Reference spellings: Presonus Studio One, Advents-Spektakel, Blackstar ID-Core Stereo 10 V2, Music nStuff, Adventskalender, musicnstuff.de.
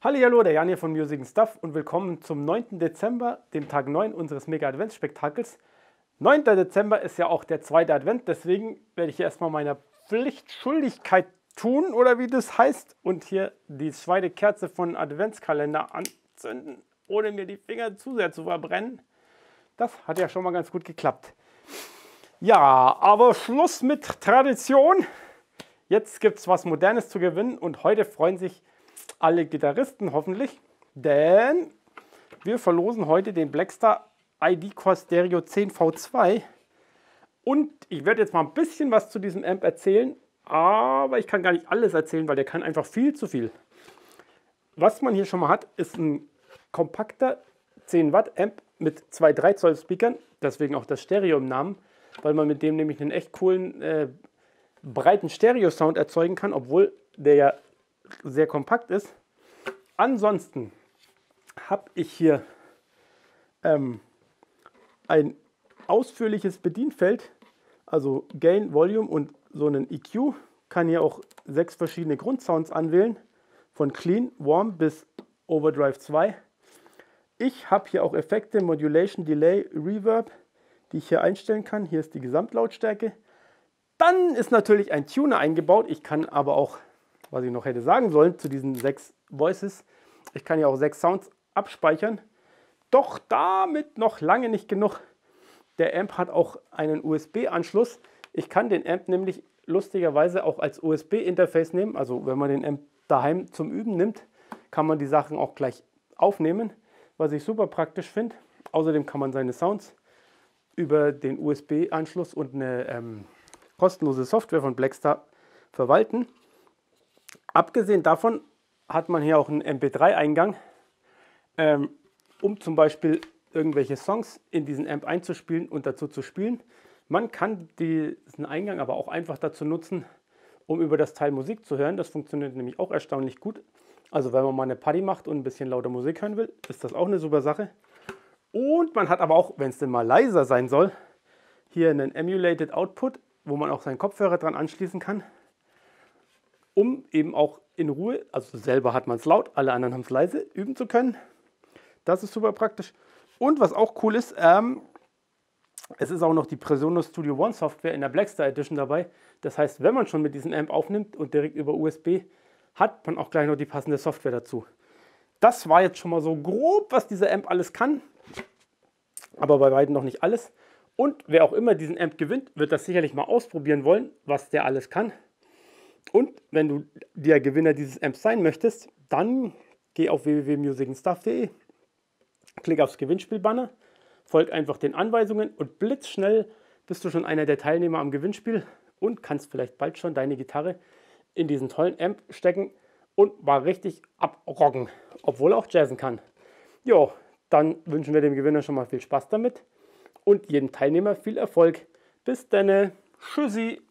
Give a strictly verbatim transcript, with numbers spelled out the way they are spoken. Hallihallo, der Jan hier von Music nStuff und willkommen zum neunten Dezember, dem Tag neun unseres Mega-Advents-Spektakels. neunter Dezember ist ja auch der zweite Advent, deswegen werde ich hier erstmal meiner Pflichtschuldigkeit tun, oder wie das heißt, und hier die zweite Kerze von Adventskalender anzünden, ohne mir die Finger zu sehr zu verbrennen. Das hat ja schon mal ganz gut geklappt. Ja, aber Schluss mit Tradition. Jetzt gibt es was Modernes zu gewinnen und heute freuen sich alle Gitarristen hoffentlich, denn wir verlosen heute den Blackstar I D-Core Stereo zehn V zwei und ich werde jetzt mal ein bisschen was zu diesem Amp erzählen, aber ich kann gar nicht alles erzählen, weil der kann einfach viel zu viel. Was man hier schon mal hat, ist ein kompakter zehn Watt Amp mit zwei drei Zoll Speakern, deswegen auch das Stereo im Namen, weil man mit dem nämlich einen echt coolen, äh, breiten Stereo-Sound erzeugen kann, obwohl der ja sehr kompakt ist. Ansonsten habe ich hier ähm, ein ausführliches Bedienfeld, also Gain, Volume und so einen E Q. Kann hier auch sechs verschiedene Grundsounds anwählen, von Clean, Warm bis Overdrive zwei. Ich habe hier auch Effekte, Modulation, Delay, Reverb, die ich hier einstellen kann. Hier ist die Gesamtlautstärke. Dann ist natürlich ein Tuner eingebaut. Ich kann aber auch, was ich noch hätte sagen sollen zu diesen sechs Voices, ich kann ja auch sechs Sounds abspeichern. Doch damit noch lange nicht genug. Der Amp hat auch einen U S B-Anschluss. Ich kann den Amp nämlich lustigerweise auch als U S B-Interface nehmen. Also wenn man den Amp daheim zum Üben nimmt, kann man die Sachen auch gleich aufnehmen, was ich super praktisch finde. Außerdem kann man seine Sounds über den U S B-Anschluss und eine ähm, kostenlose Software von Blackstar verwalten. Abgesehen davon hat man hier auch einen M P drei-Eingang, ähm, um zum Beispiel irgendwelche Songs in diesen Amp einzuspielen und dazu zu spielen. Man kann diesen Eingang aber auch einfach dazu nutzen, um über das Teil Musik zu hören. Das funktioniert nämlich auch erstaunlich gut. Also wenn man mal eine Party macht und ein bisschen lauter Musik hören will, ist das auch eine super Sache. Und man hat aber auch, wenn es denn mal leiser sein soll, hier einen Emulated Output, wo man auch seinen Kopfhörer dran anschließen kann, um eben auch in Ruhe, also selber hat man es laut, alle anderen haben es leise, üben zu können. Das ist super praktisch. Und was auch cool ist, ähm, es ist auch noch die Presonus Studio One Software in der Blackstar Edition dabei. Das heißt, wenn man schon mit diesem Amp aufnimmt und direkt über U S B, hat man auch gleich noch die passende Software dazu. Das war jetzt schon mal so grob, was dieser Amp alles kann, aber bei weitem noch nicht alles. Und wer auch immer diesen Amp gewinnt, wird das sicherlich mal ausprobieren wollen, was der alles kann. Und wenn du der Gewinner dieses Amps sein möchtest, dann geh auf w w w punkt music n stuff punkt d e, klick aufs Gewinnspielbanner, folg einfach den Anweisungen und blitzschnell bist du schon einer der Teilnehmer am Gewinnspiel und kannst vielleicht bald schon deine Gitarre in diesen tollen Amp stecken und mal richtig abrocken, obwohl er auch jazzen kann. Jo, dann wünschen wir dem Gewinner schon mal viel Spaß damit und jedem Teilnehmer viel Erfolg. Bis dann, tschüssi!